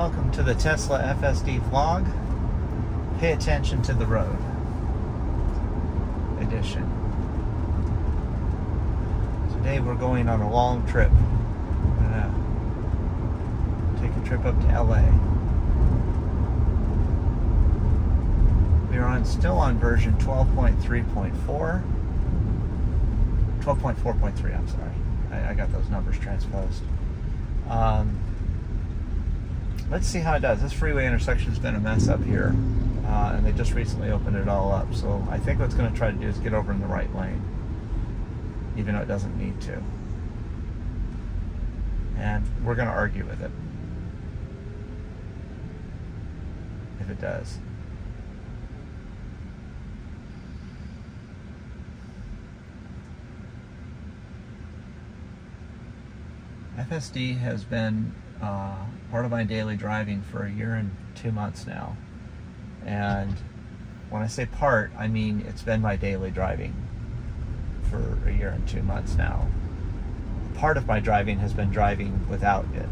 Welcome to the Tesla FSD vlog. Pay attention to the road edition. Today we're going on a long trip. I'm gonna take a trip up to LA. We're still on version 12.3.4. 12.4.3, I'm sorry. I got those numbers transposed. Let's see how it does. This freeway intersection's been a mess up here, and they just recently opened it all up. So I think what's going to try to do is get over in the right lane, even though it doesn't need to. And we're going to argue with it, if it does. FSD has been part of my daily driving for a year and 2 months now. And when I say part, I mean it's been my daily driving for a year and 2 months now. Part of my driving has been driving without it.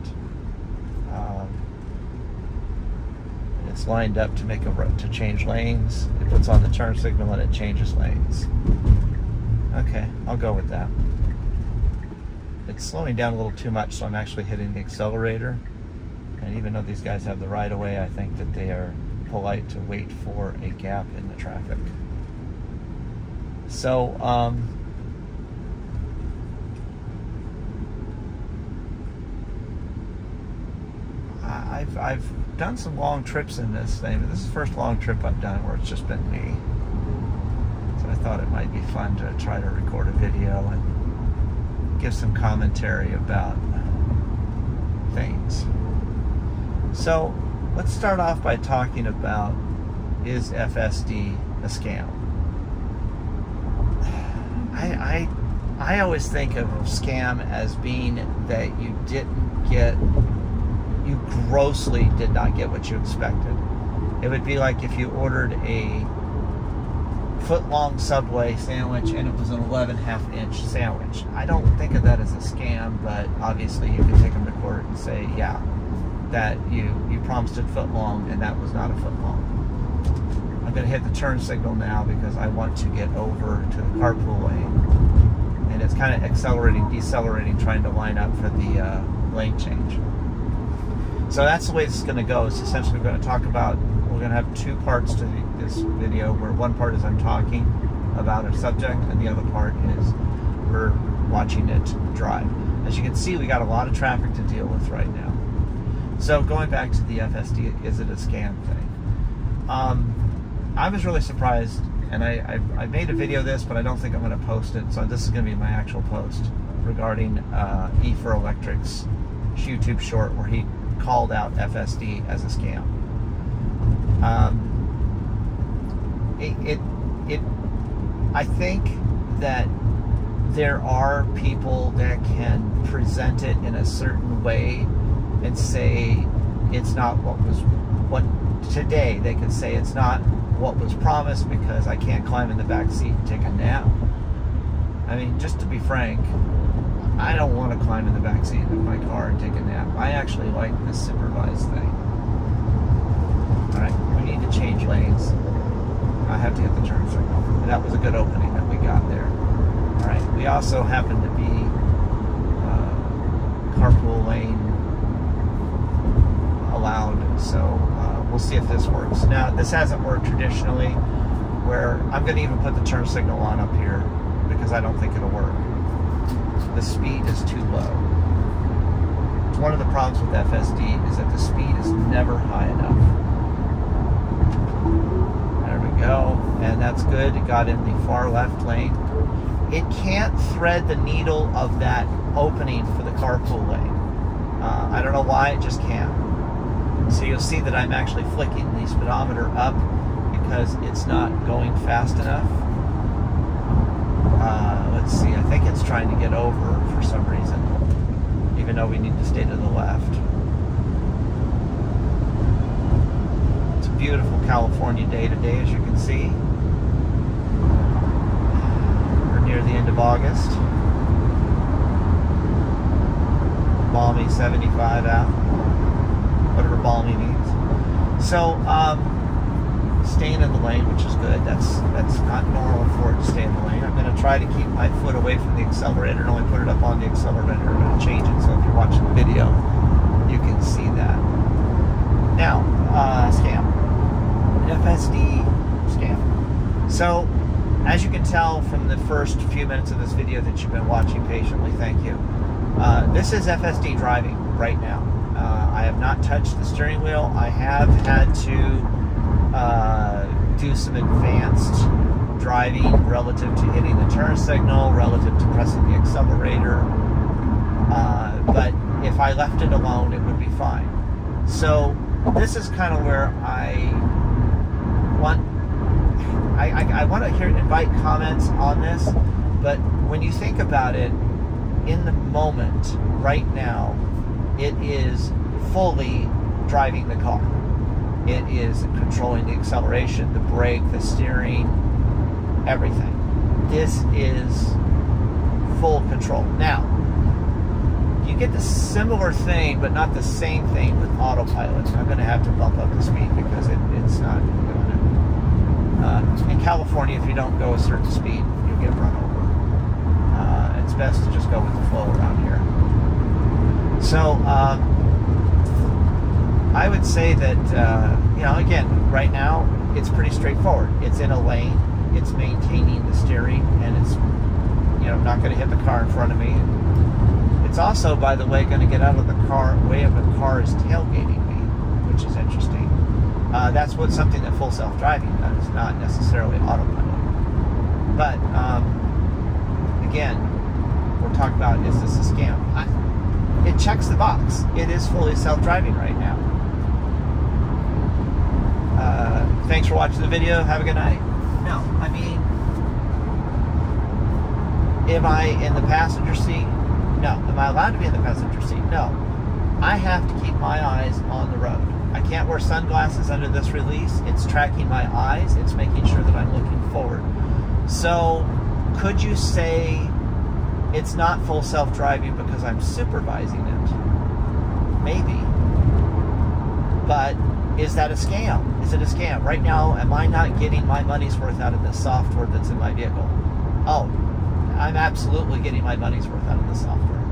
It's lined up to make a road to change lanes. It puts on the turn signal and it changes lanes. Okay, I'll go with that. It's slowing down a little too much, so I'm actually hitting the accelerator. And even though these guys have the right-of-way, I think that they are polite to wait for a gap in the traffic. So, I've done some long trips in this thing. This is the first long trip I've done where it's just been me. So I thought it might be fun to try to record a video and give some commentary about things. So let's start off by talking about, is FSD a scam? I always think of scam as being that you grossly did not get what you expected. It would be like if you ordered a foot-long Subway sandwich and it was an 11.5-inch sandwich. I don't think of that as a scam, but obviously you can take them to court and say, yeah, that you promised it foot-long and that was not a foot-long. I'm going to hit the turn signal now because I want to get over to the carpool lane. And it's kind of accelerating, decelerating, trying to line up for the lane change. So that's the way this is going to go. It's essentially going to talk about, we're going to have two parts to this video, where one part is I'm talking about a subject and the other part is we're watching it drive. As you can see, we got a lot of traffic to deal with right now. So going back to the FSD, is it a scam thing? I was really surprised, and I made a video of this, but I don't think I'm going to post it, so this is going to be my actual post regarding E4Electrics' YouTube short where he called out FSD as a scam. I think that there are people that can present it in a certain way and say it's not what today. They can say it's not what was promised because I can't climb in the back seat and take a nap. I mean, just to be frank, I don't want to climb in the back seat of my car and take a nap. I actually like this supervised thing. All right, we need to change lanes. I have to hit the turn signal. That was a good opening that we got there. All right. We also happen to be carpool lane allowed, so we'll see if this works. Now, this hasn't worked traditionally, where I'm going to even put the turn signal on up here because I don't think it'll work. The speed is too low. One of the problems with FSD is that the speed is never high enough. Go, and that's good. It got in the far left lane. It can't thread the needle of that opening for the carpool lane. I don't know why, it just can't. So you'll see that I'm actually flicking the speedometer up because it's not going fast enough. Let's see, I think it's trying to get over for some reason, even though we need to stay to the left. Beautiful California day today, as you can see. We're near the end of August. Balmy 75 out. whatever ball he needs. So, staying in the lane, which is good. That's not normal for it to stay in the lane. I'm going to try to keep my foot away from the accelerator and only put it up on the accelerator and change it. So if you're watching the video, you can see that. Now, scam. FSD scam. So, as you can tell from the first few minutes of this video that you've been watching patiently, thank you. This is FSD driving right now. I have not touched the steering wheel. I have had to do some advanced driving relative to hitting the turn signal, relative to pressing the accelerator, but if I left it alone it would be fine. So this is kind of where I want to invite comments on this, but when you think about it in the moment right now, it is fully driving the car. It is controlling the acceleration, the brake, the steering, everything. This is full control. Now, you get the similar thing, but not the same thing with autopilot. I'm going to have to bump up the speed because it's not doing it. In California, if you don't go a certain speed, you'll get run over. It's best to just go with the flow around here. So, I would say that, you know, again, right now, it's pretty straightforward. It's in a lane, it's maintaining the steering, and it's, you know, not going to hit the car in front of me. It's also, by the way, going to get out of the car, way of the car is tailgating me, which is interesting. That's what something that full self-driving does, not necessarily autopilot. But, again, we're talking about, is this a scam? It checks the box. It is fully self-driving right now. Thanks for watching the video. Have a good night. No, I mean, am I in the passenger seat? No. Am I allowed to be in the passenger seat? No. I have to keep my eyes on the road. I can't wear sunglasses under this release. It's tracking my eyes. It's making sure that I'm looking forward. So, could you say it's not full self-driving because I'm supervising it? Maybe. But is that a scam? Is it a scam? Right now, am I not getting my money's worth out of this software that's in my vehicle? Oh, I'm absolutely getting my money's worth out of this software.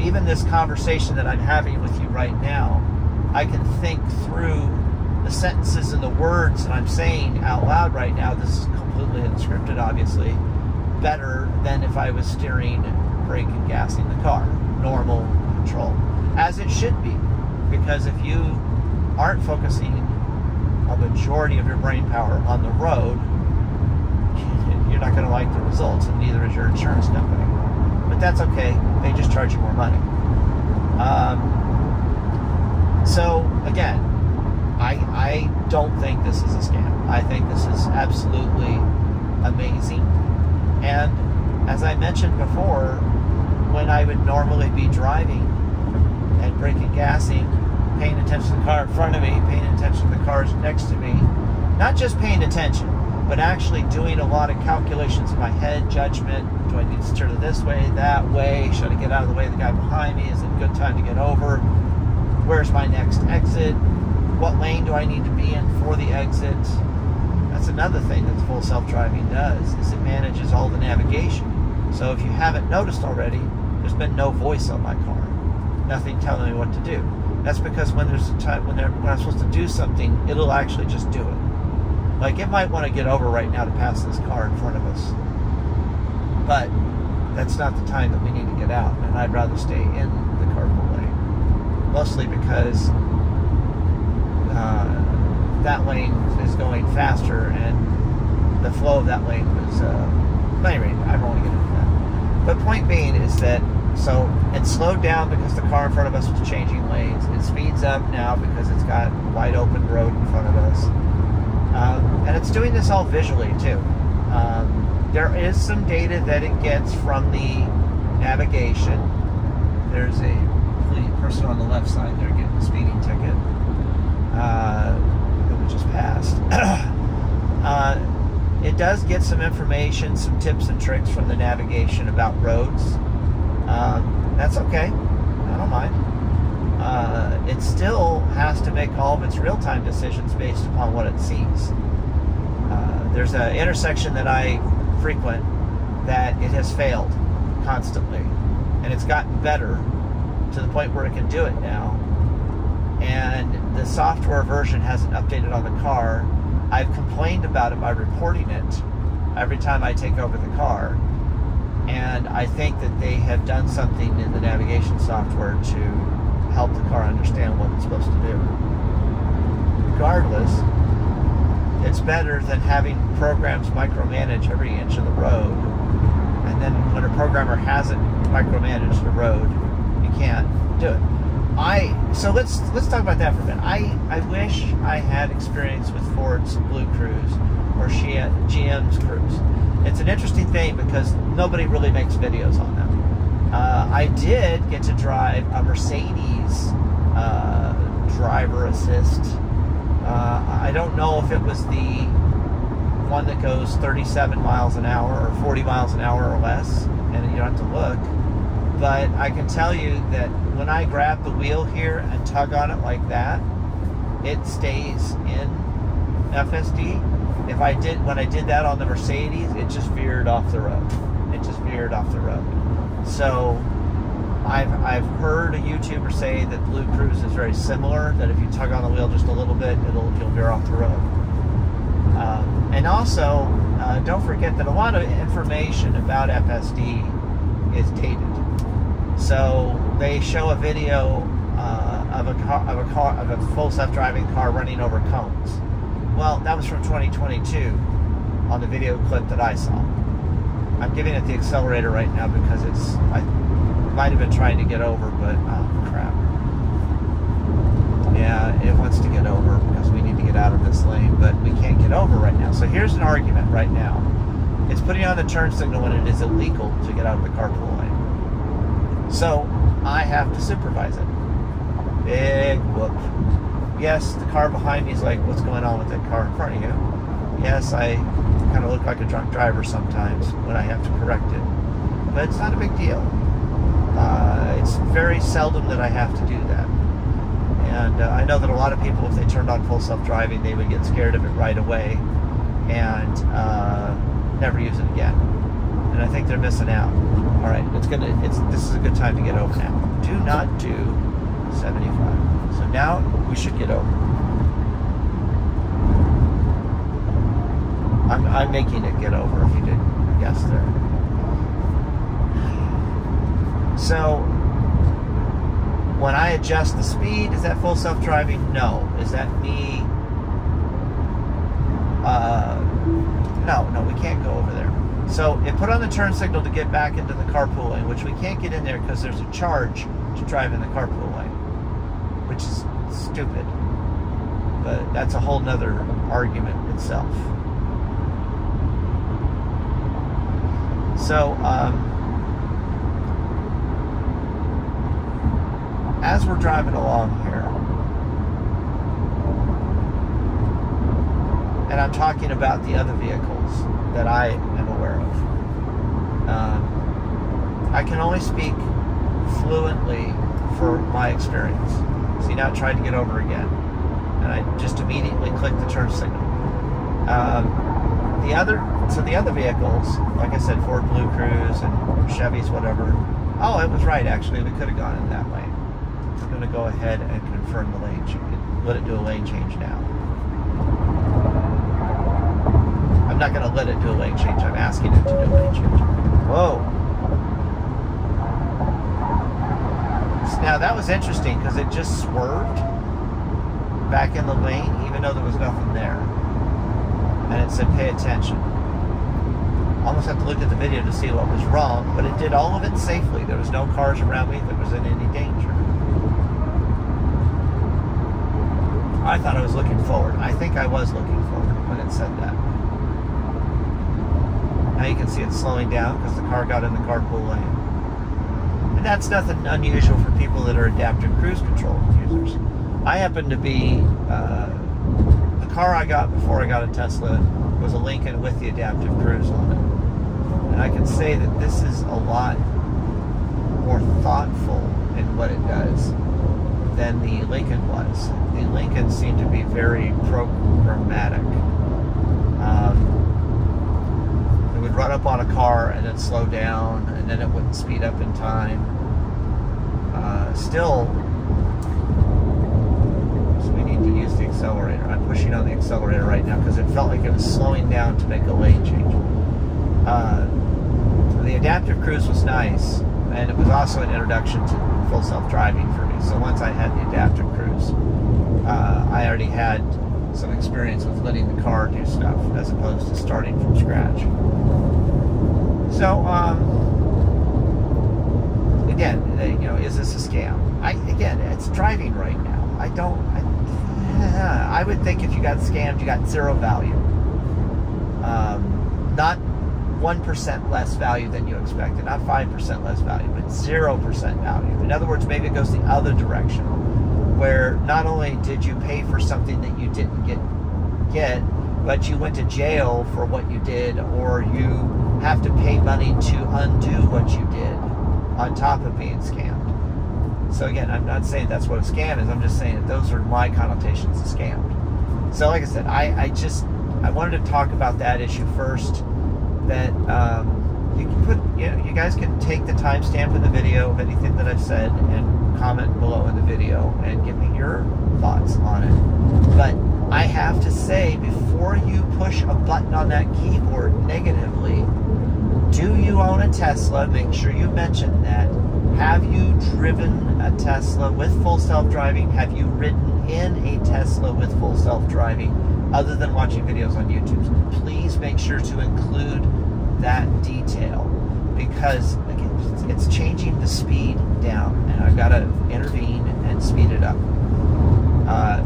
Even this conversation that I'm having with you right now, I can think through the sentences and the words that I'm saying out loud right now. This is completely unscripted, obviously. Better than if I was steering, brake, and gassing the car. Normal control. As it should be. Because if you aren't focusing a majority of your brain power on the road, you're not going to like the results, and neither is your insurance company. But that's okay. They just charge you more money. So, again, I don't think this is a scam. I think this is absolutely amazing. And as I mentioned before, when I would normally be driving and braking, gassing, paying attention to the car in front of me, paying attention to the cars next to me, not just paying attention, but actually doing a lot of calculations in my head, judgment, do I need to turn it this way, that way, should I get out of the way of the guy behind me, is it a good time to get over, where's my next exit, what lane do I need to be in for the exit. That's another thing that full self-driving does, is it manages all the navigation. So if you haven't noticed already, there's been no voice on my car. Nothing telling me what to do. That's because when there's a time when I'm supposed to do something, it'll actually just do it. Like, it might want to get over right now to pass this car in front of us. But that's not the time that we need to get out, and I'd rather stay in the carpool lane. Mostly because that lane is going faster, and the flow of that lane was, but anyway, I don't want to get into that. But point being is that, so it slowed down because the car in front of us was changing lanes. It speeds up now because it's got a wide open road in front of us. And it's doing this all visually too. There is some data that it gets from the navigation. There's a person on the left side there getting a speeding ticket. Just passed. It does get some information, some tips and tricks from the navigation about roads. That's okay. I don't mind. it still has to make all of its real-time decisions based upon what it sees. There's an intersection that I frequent that it has failed constantly, and it's gotten better to the point where it can do it now, and the software version hasn't updated on the car. I've complained about it by reporting it every time I take over the car, and I think that they have done something in the navigation software to help the car understand what it's supposed to do. Regardless, it's better than having programs micromanage every inch of the road, and then when a programmer hasn't micromanaged the road, you can't do it. So let's talk about that for a minute. I wish I had experience with Ford's Blue Cruise or GM's Cruise. It's an interesting thing because nobody really makes videos on them. I did get to drive a Mercedes driver assist. I don't know if it was the one that goes 37 miles an hour or 40 miles an hour or less, and you don't have to look, but I can tell you that when I grab the wheel here and tug on it like that, it stays in FSD. When I did that on the Mercedes, it just veered off the road. So I've heard a YouTuber say that Blue Cruise is very similar, that if you tug on the wheel just a little bit, you'll veer off the road. And also, don't forget that a lot of information about FSD is dated. So they show a video of a full self-driving car running over cones. Well, that was from 2022 on the video clip that I saw. I'm giving it the accelerator right now because I might have been trying to get over, but crap. Yeah, it wants to get over because we need to get out of this lane, but we can't get over right now. So here's an argument right now. It's putting on the turn signal when it is illegal to get out of the carpool lane. So I have to supervise it. Big whoop. Yes, the car behind me is like, what's going on with that car in front of you? Yes, I kind of look like a drunk driver sometimes when I have to correct it, but it's not a big deal. It's very seldom that I have to do that, and I know that a lot of people, if they turned on full self-driving, they would get scared of it right away and never use it again, and I think they're missing out. All right, this is a good time to get over now. Do not do 75. So now we should get over. I'm making it get over, if you didn't guess there. So, when I adjust the speed, is that full self-driving? No. Is that me? No, we can't go over there. So, it put on the turn signal to get back into the carpool lane, which we can't get in there because there's a charge to drive in the carpool lane, which is stupid. But that's a whole nother argument itself. So, as we're driving along here, and I'm talking about the other vehicles that I am aware of, I can only speak fluently for my experience. See, now I tried to get over again, and I just immediately clicked the turn signal. The other vehicles, like I said, Ford Blue Cruise and Chevy's, whatever. Oh, it was right, actually. We could have gone in that lane. I'm going to go ahead and confirm the lane change. Let it do a lane change now. I'm not going to let it do a lane change. I'm asking it to do a lane change. Whoa. Now, that was interesting because it just swerved back in the lane, even though there was nothing there. And it said, pay attention. Almost have to look at the video to see what was wrong, but it did all of it safely. There was no cars around me that was in any danger. I thought I was looking forward. I think I was looking forward when it said that. Now you can see it slowing down because the car got in the carpool lane. And that's nothing unusual for people that are adaptive cruise control users. I happen to be... The car I got before I got a Tesla was a Lincoln with the adaptive cruise on it, and I can say that this is a lot more thoughtful in what it does than the Lincoln was. The Lincoln seemed to be very programmatic. It would run up on a car and then slow down, and then it wouldn't speed up in time. Still, so we need to use the accelerator. I'm pushing on the accelerator right now because it felt like it was slowing down to make a lane change. The adaptive cruise was nice, and it was also an introduction to full self-driving for me. So once I had the adaptive cruise, I already had some experience with letting the car do stuff as opposed to starting from scratch. So again, you know, is this a scam? Again, it's driving right now. I would think if you got scammed, you got zero value. Not 1% less value than you expected, not 5% less value, but 0% value. In other words, maybe it goes the other direction, where not only did you pay for something that you didn't get, but you went to jail for what you did, or you have to pay money to undo what you did on top of being scammed. So again, I'm not saying that's what a scam is, I'm just saying that those are my connotations of scammed. So like I said, I wanted to talk about that issue first. That you can put, you guys can take the timestamp in the video of anything that I've said and comment below in the video and give me your thoughts on it. But I have to say, before you push a button on that keyboard negatively, do you own a Tesla? Make sure you mention that. Have you driven a Tesla with full self-driving? Have you ridden in a Tesla with full self-driving? Other than watching videos on YouTube, please make sure to include that detail, because again, it's changing the speed down, and I've got to intervene and speed it up. I'm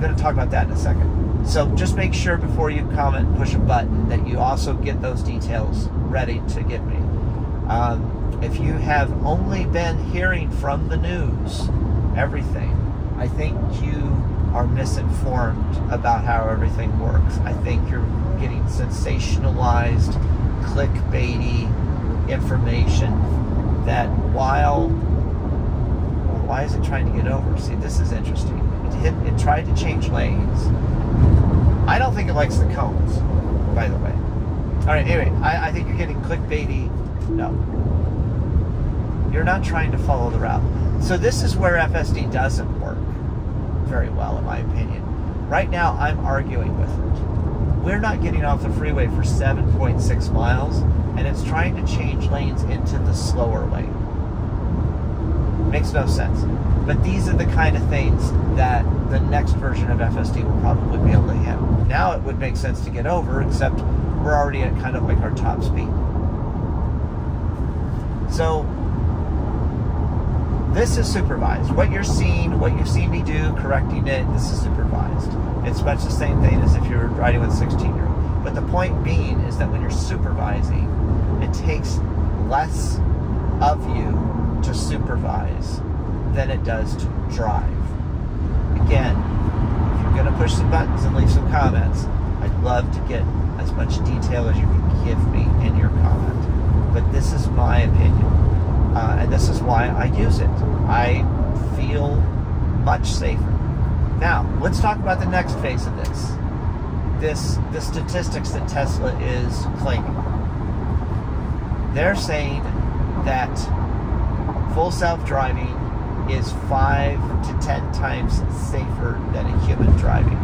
going to talk about that in a second. So just make sure before you comment and push a button that you also get those details ready to give me. If you have only been hearing from the news everything, I think you are misinformed about how everything works. I think you're getting sensationalized, clickbaity information that why is it trying to get over? See, this is interesting. It tried to change lanes. I don't think it likes the cones, by the way. All right, anyway, I think you're getting clickbaity. No. You're not trying to follow the route. So this is where FSD doesn't work very well, in my opinion. Right now, I'm arguing with it. We're not getting off the freeway for 7.6 miles, and it's trying to change lanes into the slower lane. Makes no sense. But these are the kind of things that the next version of FSD will probably be able to handle. Now it would make sense to get over, except we're already at kind of like our top speed. So this is supervised. What you're seeing, what you've seen me do, correcting it, this is supervised. It's much the same thing as if you were riding with a 16-year-old. But the point being is that when you're supervising, it takes less of you to supervise than it does to drive. Again, if you're going to push some buttons and leave some comments, I'd love to get as much detail as you can give me in your comment. But this is my opinion. And this is why I use it. I feel much safer. Now, let's talk about the next phase of this. The statistics that Tesla is claiming. They're saying that full self-driving is 5 to 10 times safer than a human driving.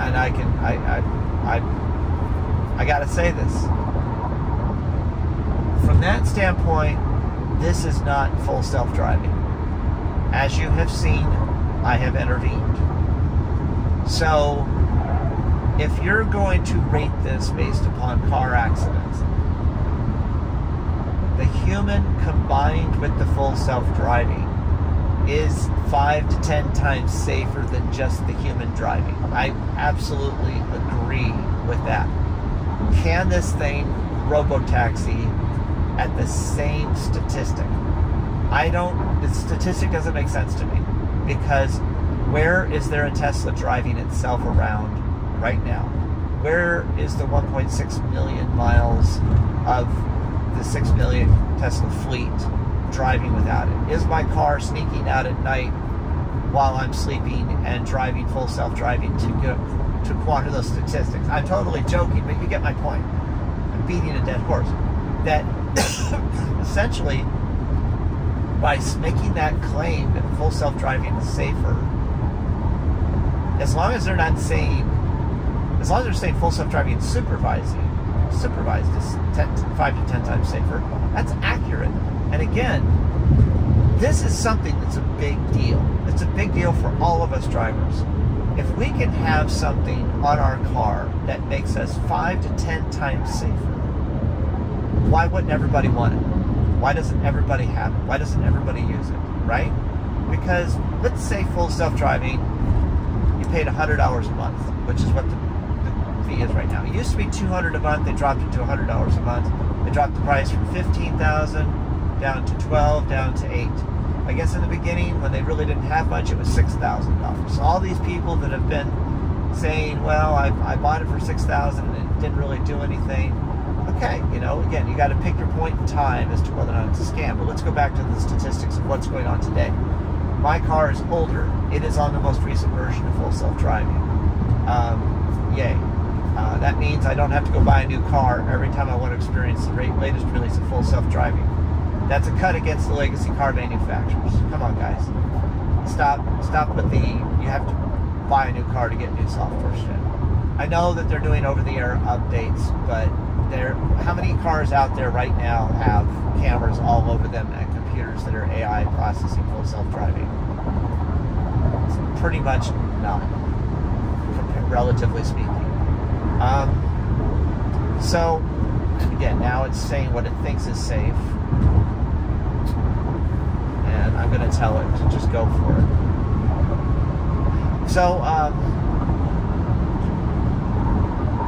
And I gotta say this. From that standpoint, this is not full self-driving. As you have seen, I have intervened. So, if you're going to rate this based upon car accidents, the human combined with the full self-driving is 5 to 10 times safer than just the human driving. I absolutely agree with that. Can this thing robotaxi at the same statistic? The statistic doesn't make sense to me, because where is there a Tesla driving itself around right now? Where is the 1.6 million miles of the 6 million Tesla fleet driving without it? Is my car sneaking out at night while I'm sleeping and driving full self-driving to quander those statistics? I'm totally joking, but you get my point. I'm beating a dead horse. That essentially, by making that claim that full self-driving is safer, as long as they're not saying, as long as they're saying full self-driving is supervised is 5 to 10 times safer, that's accurate. And again, this is something that's a big deal. It's a big deal for all of us drivers. If we can have something on our car that makes us 5 to 10 times safer, why wouldn't everybody want it? Why doesn't everybody have it? Why doesn't everybody use it, right? Because let's say full self-driving, you paid $100 a month, which is what the fee is right now. It used to be $200 a month, they dropped it to $100 a month. They dropped the price from $15,000 down to $12,000, down to $8,000. I guess in the beginning, when they really didn't have much, it was $6,000. So all these people that have been saying, well, I bought it for $6,000 and it didn't really do anything. Okay, you know, again, you got to pick your point in time as to whether or not it's a scam. But let's go back to the statistics of what's going on today. My car is older. It is on the most recent version of full self-driving. Yay. That means I don't have to go buy a new car every time I want to experience the latest release of full self-driving. That's a cut against the legacy car manufacturers. Come on, guys. Stop with the, you have to buy a new car to get new software shit. I know that they're doing over-the-air updates, but how many cars out there right now have cameras all over them and computers that are AI processing full self-driving? It's pretty much none, relatively speaking. So, again, now it's saying what it thinks is safe. And I'm going to tell it to just go for it. So,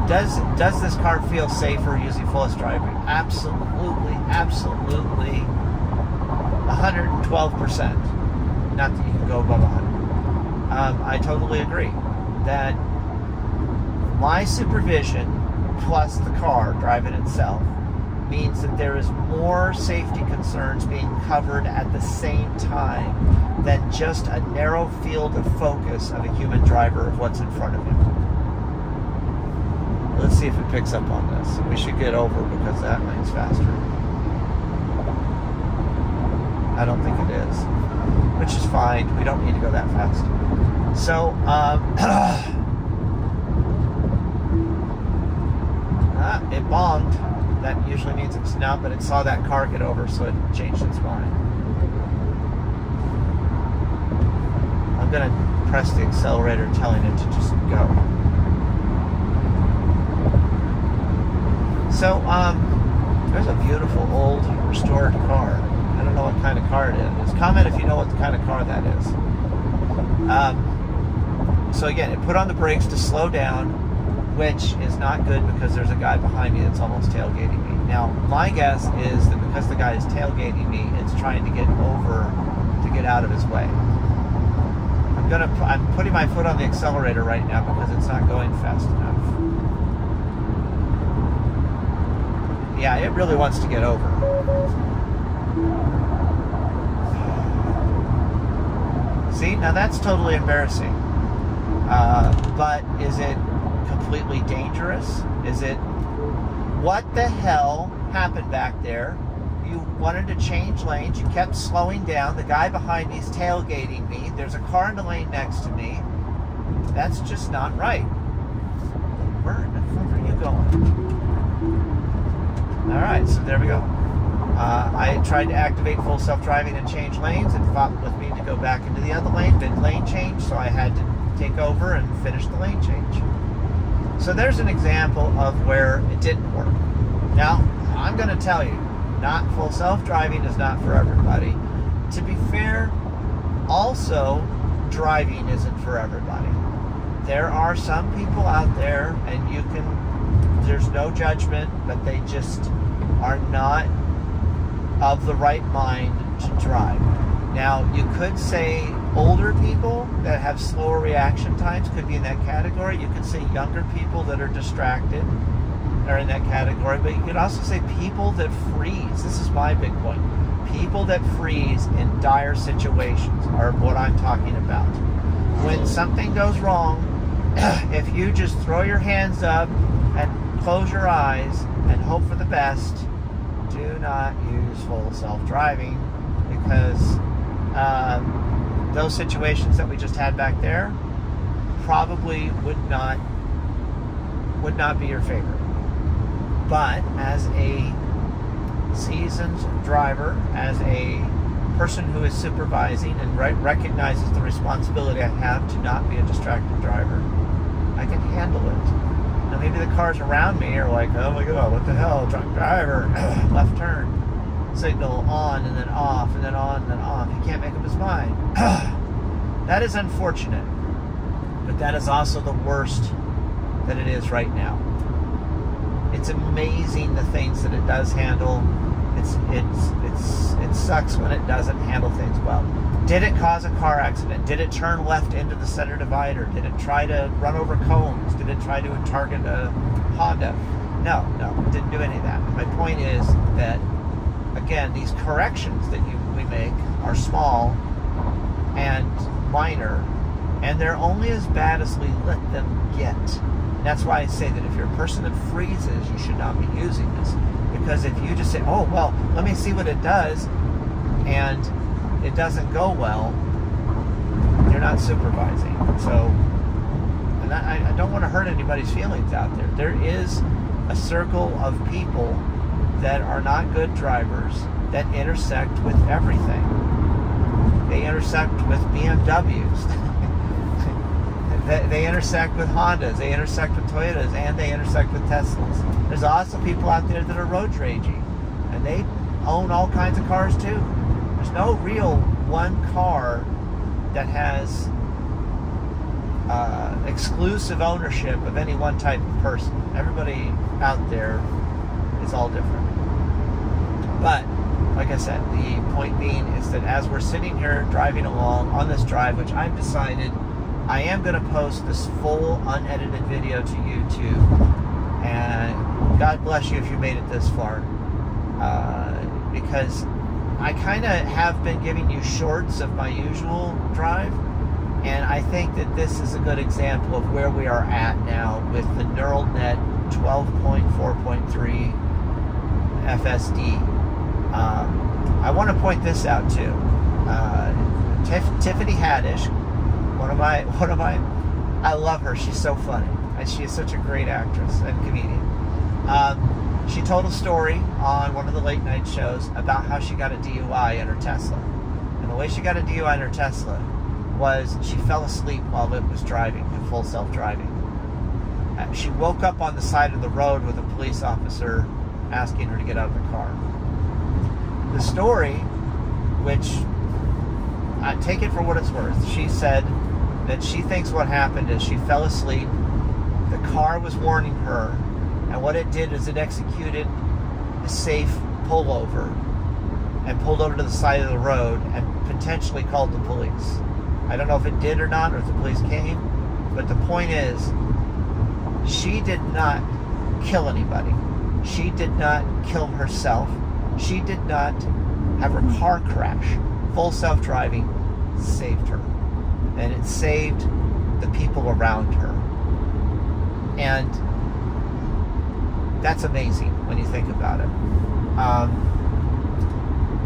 does this car feel safer using full self-driving? Absolutely, absolutely, 112%. Not that you can go above 100. I totally agree that my supervision plus the car driving itself means that there is more safety concerns being covered at the same time than just a narrow field of focus of a human driver of what's in front of him. Let's see if it picks up on this. We should get over because that lane's faster. I don't think it is, which is fine. We don't need to go that fast. So, it bombed. That usually means it's not, but it saw that car get over, so it changed its mind. I'm going to press the accelerator, telling it to just go. So, there's a beautiful old restored car. I don't know what kind of car it is. Comment if you know what the kind of car that is. So again, it put on the brakes to slow down, which is not good because there's a guy behind me that's almost tailgating me. Now, my guess is that because the guy is tailgating me, it's trying to get over to get out of his way. I'm putting my foot on the accelerator right now because it's not going fast enough. Yeah, it really wants to get over. See, now that's totally embarrassing. But is it completely dangerous? Is it, what the hell happened back there? You wanted to change lanes, you kept slowing down, the guy behind me is tailgating me, there's a car in the lane next to me. That's just not right. Where in the fuck are you going? Alright, so there we go. I tried to activate full self-driving and change lanes, and fought with me to go back into the other lane, mid lane change, so I had to take over and finish the lane change. So there's an example of where it didn't work. Now, I'm going to tell you, not full self-driving is not for everybody. To be fair, also, driving isn't for everybody. There are some people out there, and you can, there's no judgment, but they just are not of the right mind to drive. Now, you could say older people that have slower reaction times could be in that category. You could say younger people that are distracted are in that category. But you could also say people that freeze. This is my big point. People people that freeze in dire situations are what I'm talking about. When something goes wrong, if you just throw your hands up and close your eyes and hope for the best, do not use full self-driving, because those situations that we just had back there probably would not be your favorite. But as a seasoned driver, as a person who is supervising and recognizes the responsibility I have to not be a distracted driver, I can handle it. Now maybe the cars around me are like, oh my god, what the hell, drunk driver, left turn, signal on and then off and then on and then off, he can't make up his mind. That is unfortunate, but that is also the worst that it is right now. It's amazing the things that it does handle. It sucks when it doesn't handle things well. Did it cause a car accident? Did it turn left into the center divider? Did it try to run over cones? Did it try to target a Honda? No, it didn't do any of that. My point is that, again, these corrections that we make are small and minor, and they're only as bad as we let them get. That's why I say that if you're a person that freezes, you should not be using this. Because if you just say, oh, well, let me see what it does, and it doesn't go well, you're not supervising. So, and I don't want to hurt anybody's feelings out there. There is a circle of people that are not good drivers that intersect with everything. They intersect with BMWs. They intersect with Hondas, they intersect with Toyotas, and they intersect with Teslas. There's also people out there that are road raging, and they own all kinds of cars too. There's no real one car that has exclusive ownership of any one type of person. Everybody out there is all different. But, like I said, the point being is that as we're sitting here driving along on this drive, which I've decided I am going to post this full unedited video to YouTube, and God bless you if you made it this far, because I kind of have been giving you shorts of my usual drive, and I think that this is a good example of where we are at now with the Neural Net 12.4.3 FSD. I want to point this out too. Tiffany Haddish, one of my, I love her. She's so funny, and she is such a great actress and comedian. She told a story on one of the late night shows about how she got a DUI in her Tesla, and the way she got a DUI in her Tesla was she fell asleep while it was driving in full self-driving. She woke up on the side of the road with a police officer asking her to get out of the car. The story, which I take it for what it's worth, she said that she thinks what happened is she fell asleep, the car was warning her, and what it did is it executed a safe pullover and pulled over to the side of the road and potentially called the police. I don't know if it did or not, or if the police came, but the point is, she did not kill anybody. She did not kill herself. She did not have her car crash. Full self-driving saved her, and it saved the people around her, and that's amazing when you think about it.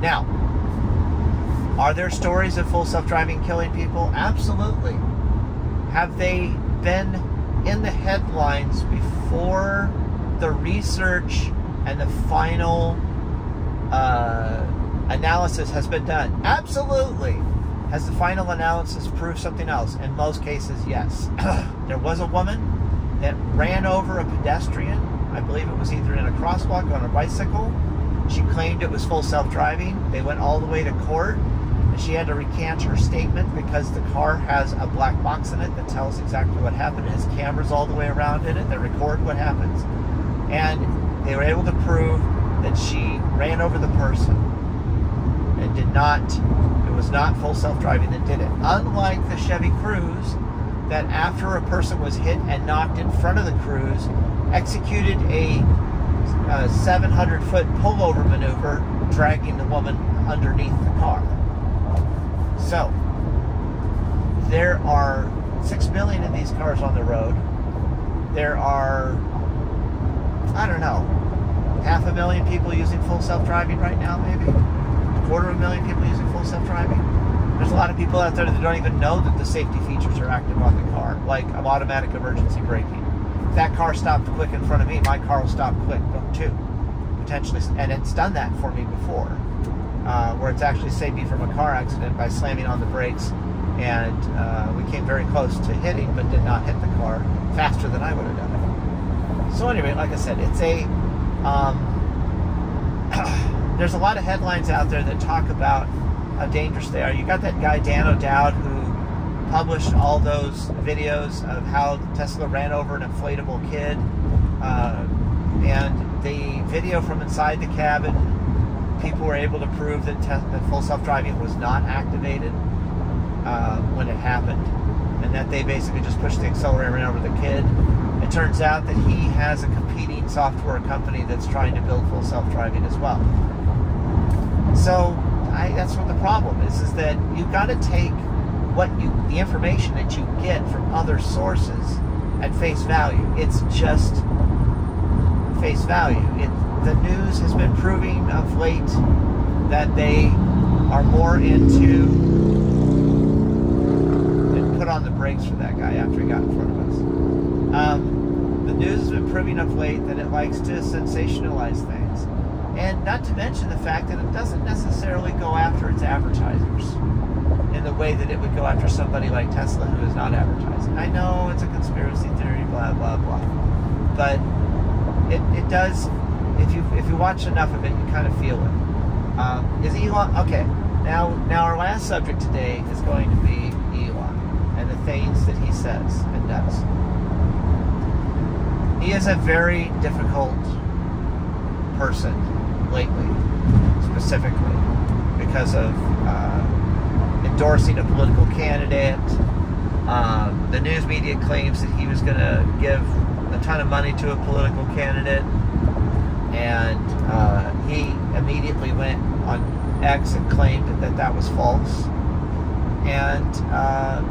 Now, are there stories of full self-driving killing people? Absolutely. Have they been in the headlines before the research and the final analysis has been done? Absolutely. Has the final analysis proved something else? In most cases, yes. There was a woman that ran over a pedestrian. I believe it was either in a crosswalk or on a bicycle. She claimed it was full self-driving. They went all the way to court, and she had to recant her statement because the car has a black box in it that tells exactly what happened. It has cameras all the way around in it that record what happens. And they were able to prove that she ran over the person. It did not, it was not full self-driving that did it. Unlike the Chevy Cruze, that after a person was hit and knocked in front of the Cruze, executed a 700-foot pullover maneuver, dragging the woman underneath the car. So there are 6 million of these cars on the road. There are, I don't know, 500,000 people using full self-driving right now, maybe 250,000 people using full self-driving. There's a lot of people out there that don't even know that the safety features are active on the car, like automatic emergency braking. If that car stopped quick in front of me, my car will stop quick too, potentially. And it's done that for me before, where it's actually saved me from a car accident by slamming on the brakes, and we came very close to hitting, but did not hit the car faster than I would have done it. So anyway, like I said, it's a there's a lot of headlines out there that talk about how dangerous they are. You got that guy Dan O'Dowd who published all those videos of how Tesla ran over an inflatable kid, and the video from inside the cabin, people were able to prove that, that full self-driving was not activated when it happened, and that they basically just pushed the accelerator and ran over the kid. It turns out that he has a competing software company that's trying to build full self-driving as well. So that's what the problem is that you've got to take the information that you get from other sources at face value. It's just face value. The news has been proving of late that they are more into on the brakes for that guy after he got in front of us. The news has been proving of late that it likes to sensationalize things, and not to mention the fact that it doesn't necessarily go after its advertisers in the way that it would go after somebody like Tesla, who is not advertising. I know it's a conspiracy theory, blah blah blah, but it does. If you watch enough of it, you kind of feel it. Is Elon okay? Now our last subject today is going to be Elon and the things that he says and does. He is a very difficult person lately, specifically because of endorsing a political candidate. The news media claims that he was going to give a ton of money to a political candidate, and he immediately went on X and claimed that that was false. And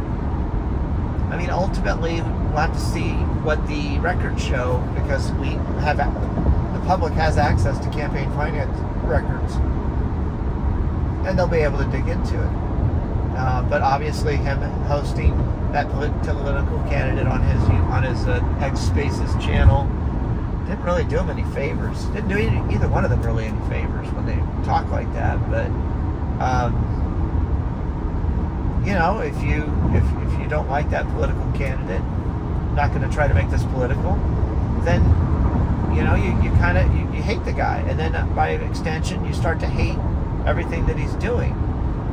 I mean, ultimately, we'll have to see what the records show, because we have, the public has access to campaign finance records, and they'll be able to dig into it. But obviously, him hosting that political candidate on his X Spaces channel didn't really do him any favors. Didn't do either one of them really any favors when they talk like that. But you know, if you don't like that political candidate, I'm not going to try to make this political, then, you know, you hate the guy. And then by extension, you start to hate everything that he's doing.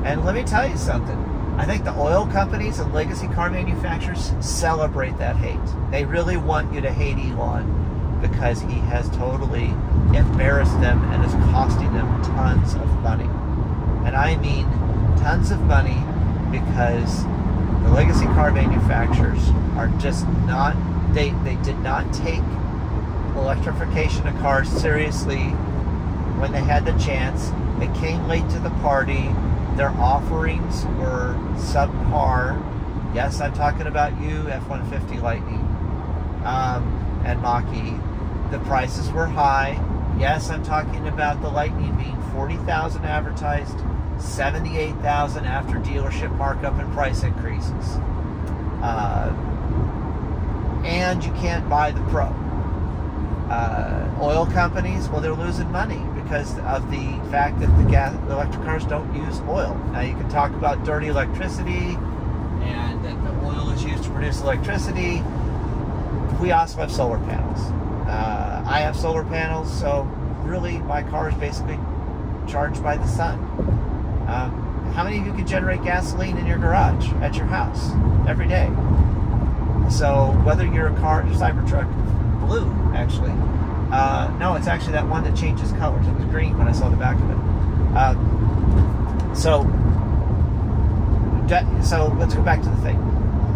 And let me tell you something. I think the oil companies and legacy car manufacturers celebrate that hate. They really want you to hate Elon because he has totally embarrassed them and is costing them tons of money. And I mean tons of money, because the legacy car manufacturers are just not, they did not take electrification of cars seriously when they had the chance. They came late to the party. Their offerings were subpar. Yes, I'm talking about you, F-150 Lightning and Mach-E. The prices were high. Yes, I'm talking about the Lightning being $40,000 advertised, $78,000 after dealership markup and price increases, and you can't buy the Pro. Oil companies, well, they're losing money because of the fact that the electric cars don't use oil. Now you can talk about dirty electricity and that the oil is used to produce electricity. We also have solar panels. I have solar panels, so really my car is basically charged by the sun. How many of you can generate gasoline in your garage at your house every day? So whether you're a car, your Cybertruck, blue actually, no, it's actually that one that changes colors. It was green when I saw the back of it. So let's go back to the thing.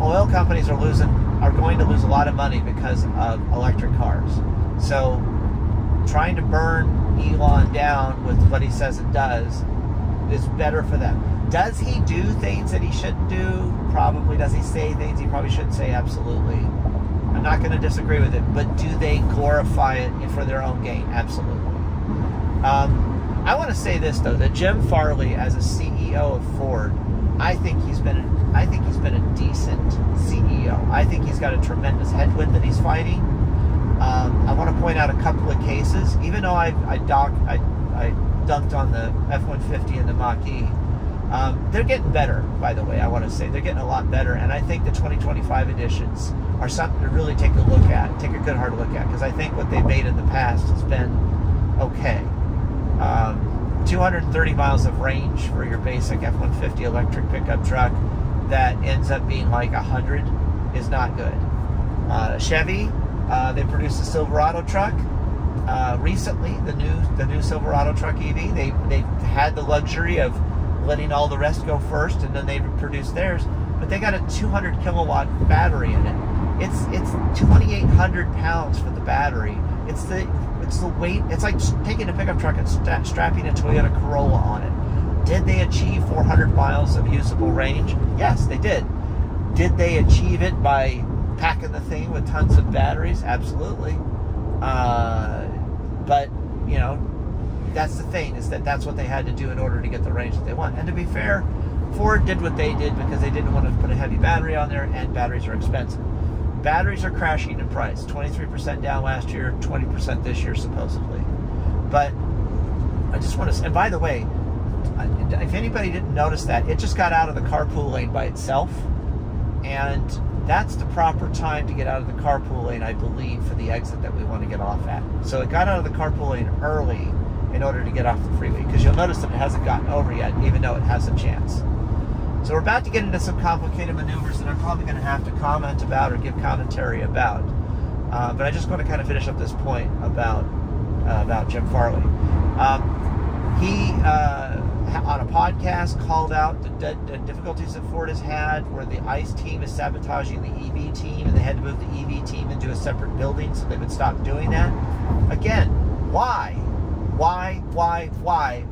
Oil companies are going to lose a lot of money because of electric cars. So trying to burn Elon down with what he says and does is better for them. Does he do things that he shouldn't do? Probably. Does he say things he probably shouldn't say? Absolutely. I'm not going to disagree with it, but do they glorify it for their own gain? Absolutely. I want to say this though, that Jim Farley, as a CEO of Ford, I think he's been a decent CEO. I think he's got a tremendous headwind that he's fighting. I want to point out a couple of cases. Even though I dunked on the F-150 and the Mach-E, they're getting better, by the way. I want to say they're getting a lot better, and I think the 2025 editions are something to really take a look at, take a good hard look at, because I think what they made in the past has been okay. 230 miles of range for your basic F-150 electric pickup truck that ends up being like 100 is not good. Chevy, they produced a Silverado truck recently, the new Silverado truck EV. They had the luxury of letting all the rest go first, and then they produced theirs. But they got a 200 kilowatt battery in it. It's 2,800 pounds for the battery. It's the weight. It's like taking a pickup truck and strapping a Toyota Corolla on it. Did they achieve 400 miles of usable range? Yes, they did. Did they achieve it by packing the thing with tons of batteries? Absolutely. But, you know, that's the thing, is that that's what they had to do in order to get the range that they want. And to be fair, Ford did what they did because they didn't want to put a heavy battery on there, and batteries are expensive. Batteries are crashing in price. 23% down last year, 20% this year, supposedly. But I just want to say, and by the way, if anybody didn't notice that, it just got out of the carpool lane by itself. And that's the proper time to get out of the carpool lane, I believe, for the exit that we want to get off at. So it got out of the carpool lane early in order to get off the freeway, because you'll notice that it hasn't gotten over yet, even though it has a chance. So we're about to get into some complicated maneuvers that I'm probably going to have to comment about or give commentary about. But I just want to kind of finish up this point about Jim Farley. He on a podcast called out the difficulties that Ford has had, where the ICE team is sabotaging the EV team, and they had to move the EV team into a separate building so they would stop doing that. Again, why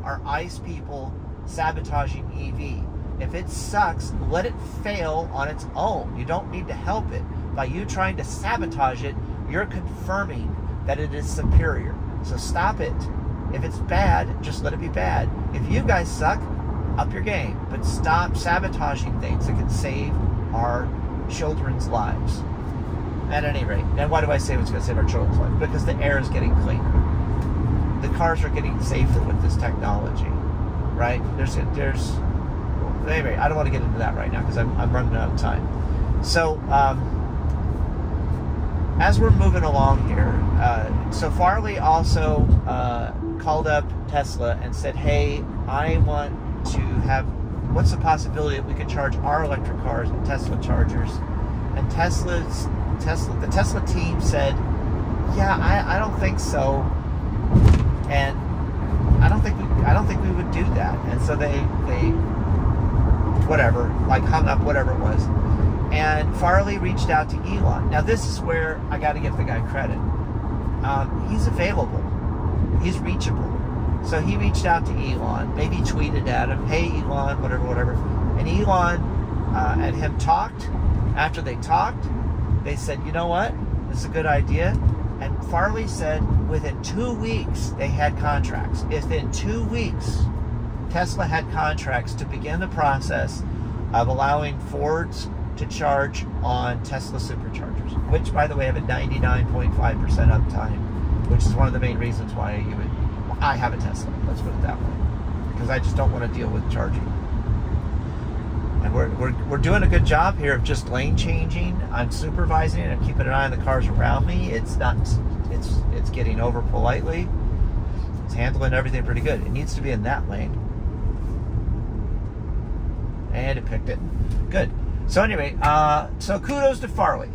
are ICE people sabotaging EV? If it sucks, let it fail on its own. You don't need to help it. By you trying to sabotage it, you're confirming that it is superior. So stop it. If it's bad, just let it be bad. If you guys suck, up your game. But stop sabotaging things that can save our children's lives. At any rate. And why do I say it's going to save our children's lives? Because the air is getting cleaner. The cars are getting safer with this technology. Right? There's anyway, I don't want to get into that right now because I'm running out of time. So, as we're moving along here, so Farley also called up Tesla and said, hey, I want to have, what's the possibility that we could charge our electric cars with Tesla chargers? And the Tesla team said, yeah, I don't think so. And I don't think we would do that. And so they whatever, like hung up, whatever it was. And Farley reached out to Elon. Now this is where I got to give the guy credit. He's available. He's reachable. So he reached out to Elon, maybe tweeted at him, hey Elon, whatever. And Elon and him talked. After they talked, they said, you know what? This is a good idea. And Farley said within 2 weeks, they had contracts. Within 2 weeks, Tesla had contracts to begin the process of allowing Fords to charge on Tesla superchargers, which, by the way, have a 99.5% uptime, which is one of the main reasons why I have a Tesla, let's put it that way, because I just don't want to deal with charging. And we're doing a good job here of just lane changing. I'm supervising it. I'm keeping an eye on the cars around me. It's getting over politely. It's handling everything pretty good. It needs to be in that lane. And it picked it. Good. So anyway, so kudos to Farley.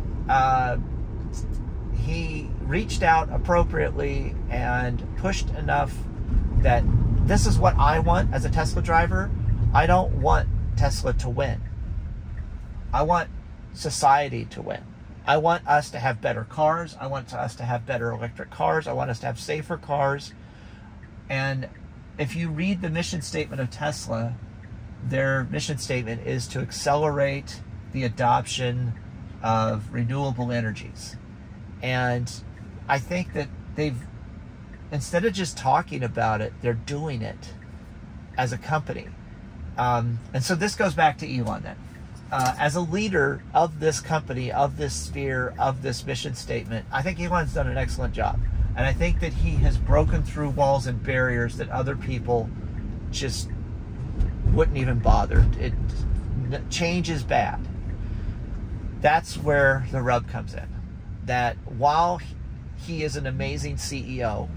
He reached out appropriately and pushed enough that this is what I want as a Tesla driver. I don't want Tesla to win. I want society to win. I want us to have better cars. I want us to have better electric cars. I want us to have safer cars. And if you read the mission statement of Tesla, their mission statement is to accelerate the adoption of renewable energies. And I think that they've, instead of just talking about it, they're doing it as a company. And so this goes back to Elon then. As a leader of this company, of this sphere, of this mission statement, I think Elon's done an excellent job. And I think that he has broken through walls and barriers that other people just wouldn't even bother. Change is bad. That's where the rub comes in. That while he is an amazing CEO,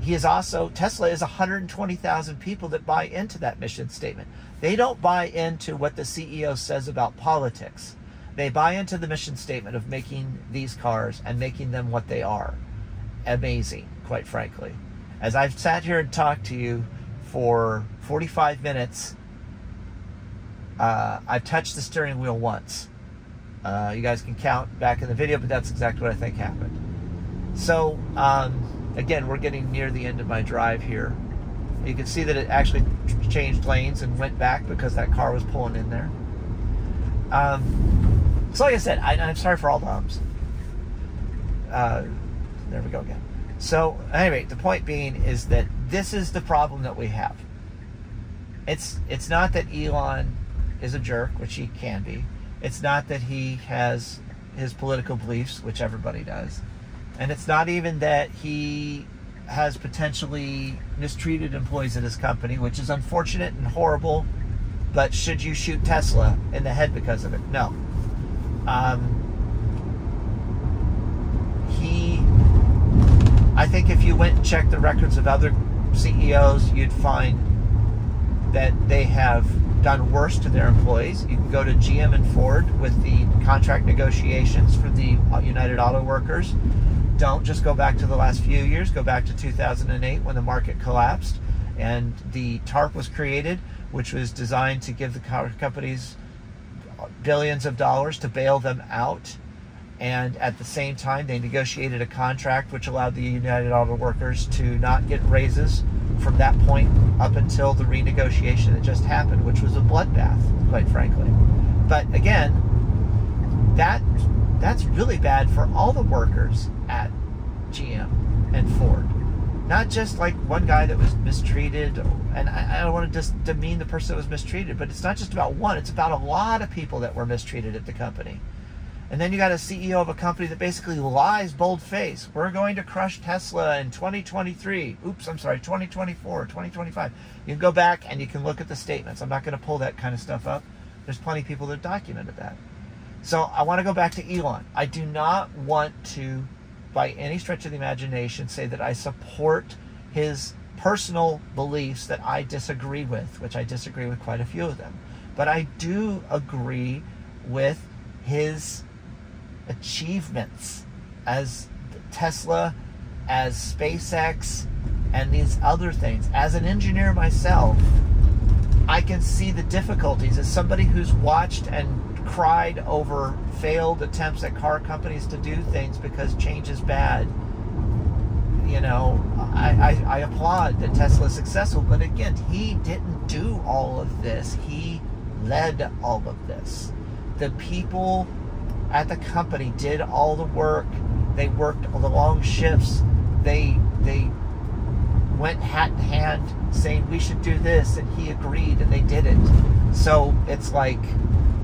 he is also, Tesla is 120,000 people that buy into that mission statement. They don't buy into what the CEO says about politics. They buy into the mission statement of making these cars and making them what they are. Amazing, quite frankly. As I've sat here and talked to you for 45 minutes, I've touched the steering wheel once. You guys can count back in the video, but that's exactly what I think happened. So, again, we're getting near the end of my drive here. You can see that it actually changed lanes and went back because that car was pulling in there. So like I said, I'm sorry for all the humps. There we go again. So anyway, the point being is that this is the problem that we have. It's not that Elon is a jerk, which he can be. It's not that he has his political beliefs, which everybody does. And it's not even that he has potentially mistreated employees at his company, which is unfortunate and horrible, but should you shoot Tesla in the head because of it? No. I think if you went and checked the records of other CEOs, you'd find that they have done worse to their employees. You can go to GM and Ford with the contract negotiations for the United Auto Workers. Don't just go back to the last few years. Go back to 2008 when the market collapsed and the TARP was created, which was designed to give the car companies billions of dollars to bail them out. And at the same time, they negotiated a contract which allowed the United Auto Workers to not get raises from that point up until the renegotiation that just happened, which was a bloodbath, quite frankly. But again, that's really bad for all the workers at GM and Ford. Not just like one guy that was mistreated, and I don't want to just demean the person that was mistreated, but it's not just about one, it's about a lot of people that were mistreated at the company. And then you got a CEO of a company that basically lies bold-faced. We're going to crush Tesla in 2023. Oops, I'm sorry, 2024, 2025. You can go back and you can look at the statements. I'm not going to pull that kind of stuff up. There's plenty of people that documented that. So I want to go back to Elon. I do not want to, by any stretch of the imagination, say that I support his personal beliefs that I disagree with, which I disagree with quite a few of them. But I do agree with his achievements as Tesla, as SpaceX, and these other things. As an engineer myself, I can see the difficulties. As somebody who's watched and cried over failed attempts at car companies to do things because change is bad, you know, I applaud that Tesla is successful, but again, he didn't do all of this. He led all of this. The people at the company did all the work. They worked all the long shifts. They went hat in hand saying we should do this, and he agreed, and they did it. So it's like,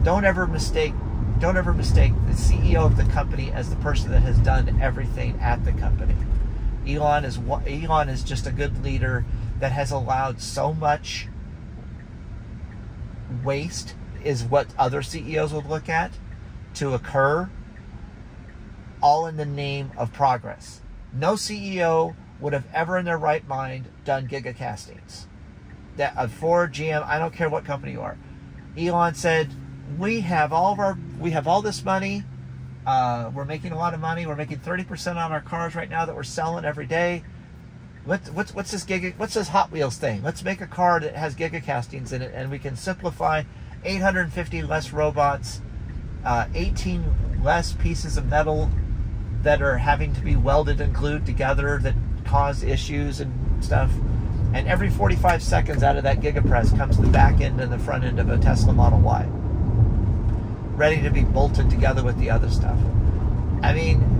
don't ever mistake the CEO of the company as the person that has done everything at the company. Elon is just a good leader that has allowed so much waste, is what other CEOs would look at, to occur, all in the name of progress. No CEO would have ever in their right mind done giga castings. That for GM, I don't care what company you are. Elon said, we have all this money, we're making a lot of money, we're making 30% on our cars right now that we're selling every day. What's this Hot Wheels thing? Let's make a car that has giga castings in it, and we can simplify 850 less robots, 18 less pieces of metal that are having to be welded and glued together that cause issues and stuff. And every 45 seconds out of that gigapress comes the back end and the front end of a Tesla Model Y, ready to be bolted together with the other stuff. I mean,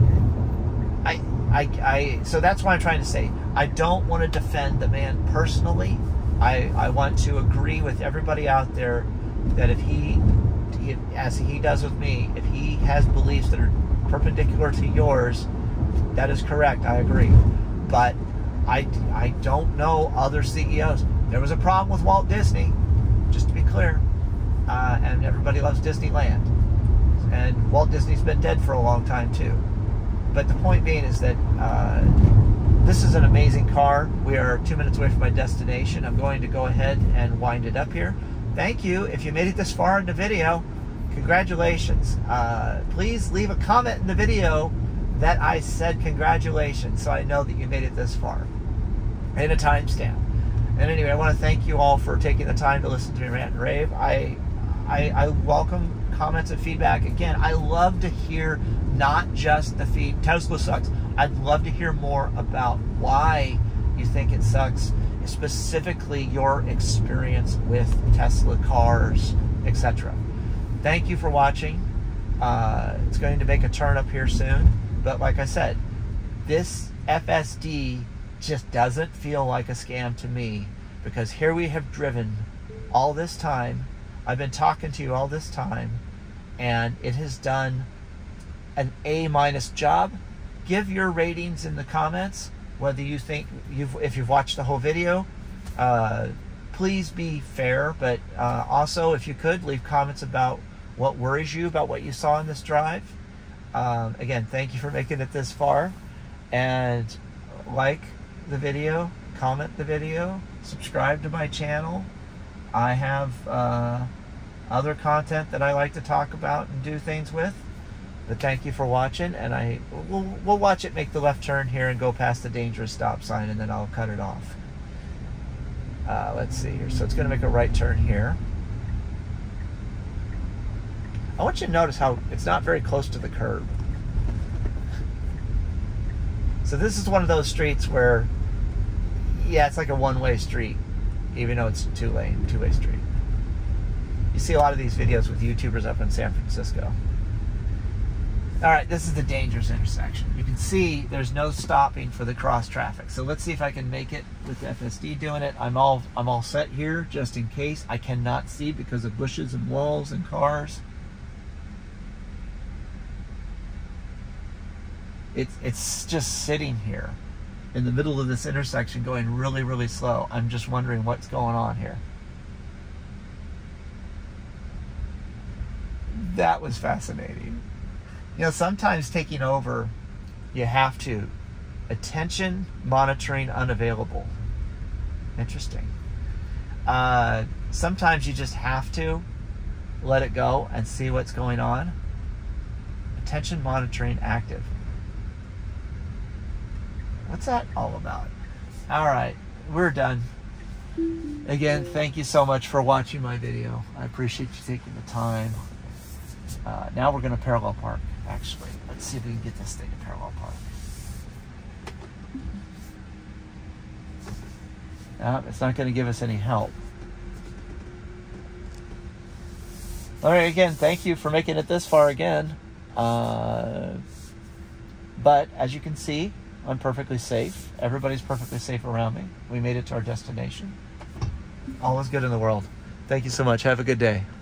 so that's why I'm trying to say, I don't want to defend the man personally. I want to agree with everybody out there that if he, as he does with me, if he has beliefs that are perpendicular to yours, that is correct. I agree. But I don't know other CEOs. There was a problem with Walt Disney, just to be clear. And everybody loves Disneyland. And Walt Disney's been dead for a long time, too. But the point being is that this is an amazing car. We are 2 minutes away from my destination. I'm going to go ahead and wind it up here. Thank you. If you made it this far in the video, congratulations. Please leave a comment in the video that I said congratulations, so I know that you made it this far, and a timestamp. And anyway, I want to thank you all for taking the time to listen to me rant and rave. I welcome comments and feedback. Again, I love to hear not just the feed, Tesla sucks. I'd love to hear more about why you think it sucks, specifically your experience with Tesla cars, etc. Thank you for watching. It's going to make a turn up here soon. But like I said, this FSD just doesn't feel like a scam to me, because here we have driven all this time. I've been talking to you all this time, and it has done an A- job. Give your ratings in the comments, whether you think if you've watched the whole video. Please be fair, but also, if you could, leave comments about what worries you about what you saw in this drive. Again, thank you for making it this far, and like the video, comment the video, subscribe to my channel. I have other content that I like to talk about and do things with, but thank you for watching, and we'll watch it make the left turn here and go past the dangerous stop sign, and then I'll cut it off. Let's see here. So it's going to make a right turn here. I want you to notice how it's not very close to the curb. So this is one of those streets where, yeah, it's like a one-way street, even though it's two-way street. You see a lot of these videos with YouTubers up in San Francisco. All right, this is the dangerous intersection. You can see there's no stopping for the cross traffic. So let's see if I can make it with the FSD doing it. I'm all set here just in case. I cannot see because of bushes and walls and cars. It's just sitting here in the middle of this intersection going really, really slow. I'm just wondering what's going on here. That was fascinating. You know, sometimes taking over, you have to. Attention monitoring unavailable. Interesting. Sometimes you just have to let it go and see what's going on. Attention monitoring active. What's that all about? All right, we're done. Again, thank you so much for watching my video. I appreciate you taking the time. Now we're going to parallel park, actually. Let's see if we can get this thing to parallel park. It's not going to give us any help. All right, again, thank you for making it this far again. But as you can see, I'm perfectly safe. Everybody's perfectly safe around me. We made it to our destination. All is good in the world. Thank you so much. Have a good day.